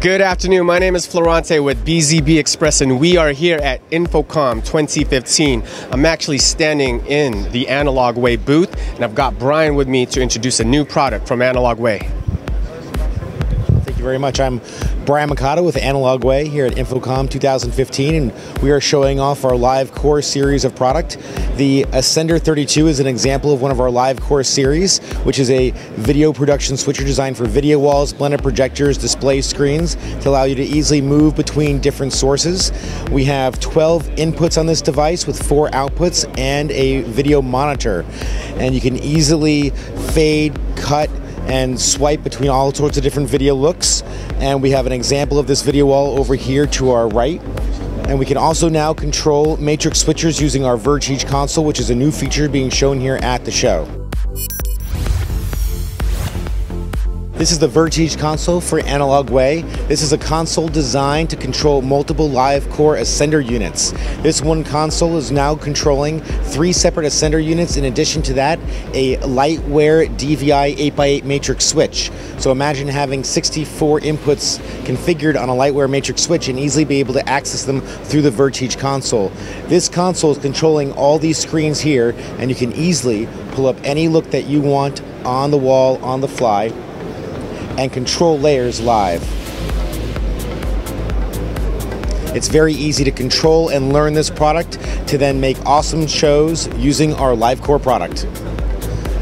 Good afternoon, my name is Florante with BZB Express and we are here at Infocomm 2015. I'm actually standing in the Analog Way booth and I've got Brian with me to introduce a new product from Analog Way. Thank you very much. I'm Brian Mikado with Analog Way here at Infocomm 2015, and we are showing off our Live Core series of product. The Ascender 32 is an example of one of our Live Core series, which is a video production switcher designed for video walls, blended projectors, display screens to allow you to easily move between different sources. We have 12 inputs on this device with 4 outputs and a video monitor, and you can easily fade, cut, and swipe between all sorts of different video looks. And we have an example of this video wall over here to our right. And we can also now control matrix switchers using our Vertige console, which is a new feature being shown here at the show. This is the Vertige console for Analog Way. This is a console designed to control multiple Live Core Ascender units. This one console is now controlling 3 separate Ascender units. In addition to that, a Lightware DVI 8x8 matrix switch. So imagine having 64 inputs configured on a Lightware matrix switch and easily be able to access them through the Vertige console. This console is controlling all these screens here, and you can easily pull up any look that you want on the wall, on the fly, and control layers live. It's very easy to control and learn this product to then make awesome shows using our Live Core product.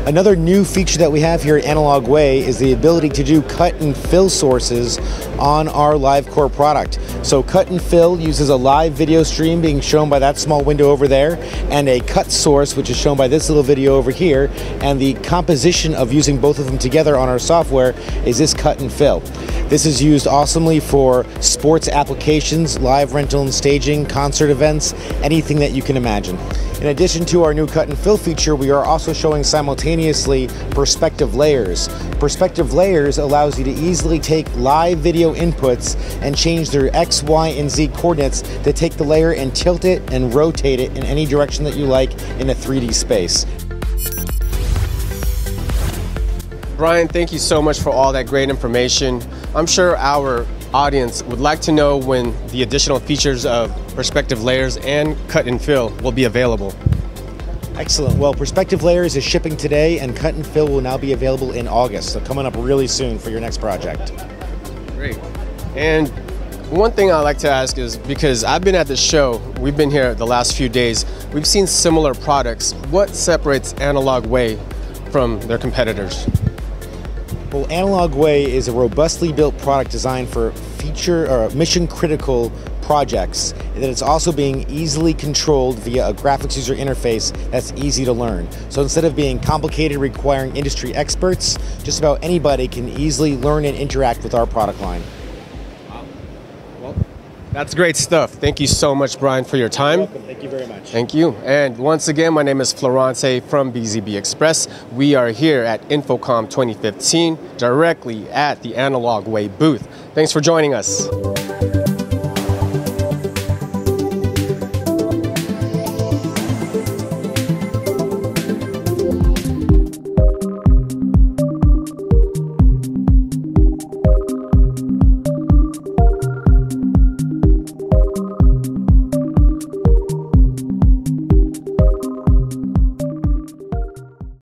Another new feature that we have here at Analog Way is the ability to do cut and fill sources on our Live Core product. So cut and fill uses a live video stream being shown by that small window over there, and a cut source which is shown by this little video over here, and the composition of using both of them together on our software is this cut and fill. This is used awesomely for sports applications, live rental and staging, concert events, anything that you can imagine. In addition to our new cut and fill feature, we are also showing simultaneously perspective layers. Perspective layers allows you to easily take live video inputs and change their X, Y, and Z coordinates to take the layer and tilt it and rotate it in any direction that you like in a 3D space. Brian, thank you so much for all that great information. I'm sure our audience would like to know when the additional features of perspective layers and cut and fill will be available. Excellent. Well, perspective layers is shipping today, and cut and fill will now be available in August. So coming up really soon for your next project. Great. And one thing I like to ask is, because I've been at the show, we've been here the last few days, we've seen similar products. What separates Analog Way from their competitors? Well, Analog Way is a robustly built product designed for feature or mission critical projects, and that it's also being easily controlled via a graphics user interface that's easy to learn. So instead of being complicated, requiring industry experts, just about anybody can easily learn and interact with our product line. Wow. Well, that's great stuff. Thank you so much, Brian, for your time. You're welcome. Thank you very much. Thank you. And once again, my name is Florante from BZB Express. We are here at Infocomm 2015, directly at the Analog Way booth. Thanks for joining us.